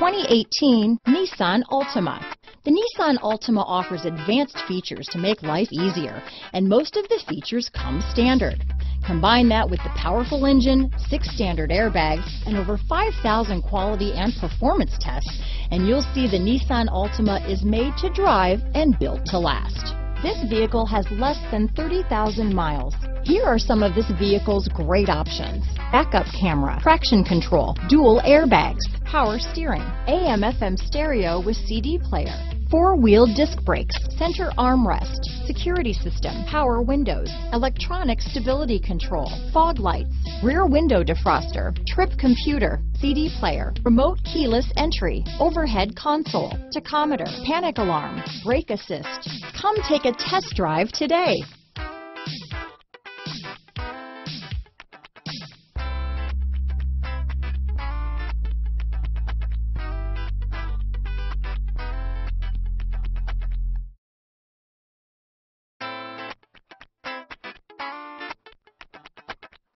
2018 Nissan Altima. The Nissan Altima offers advanced features to make life easier, and most of the features come standard. Combine that with the powerful engine, 6 standard airbags, and over 5,000 quality and performance tests, and you'll see the Nissan Altima is made to drive and built to last. This vehicle has less than 30,000 miles. Here are some of this vehicle's great options: backup camera, traction control, dual airbags, power steering, AM/FM stereo with CD player, four-wheel disc brakes, center armrest, security system, power windows, electronic stability control, fog lights, rear window defroster, trip computer, CD player, remote keyless entry, overhead console, tachometer, panic alarm, brake assist. Come take a test drive today.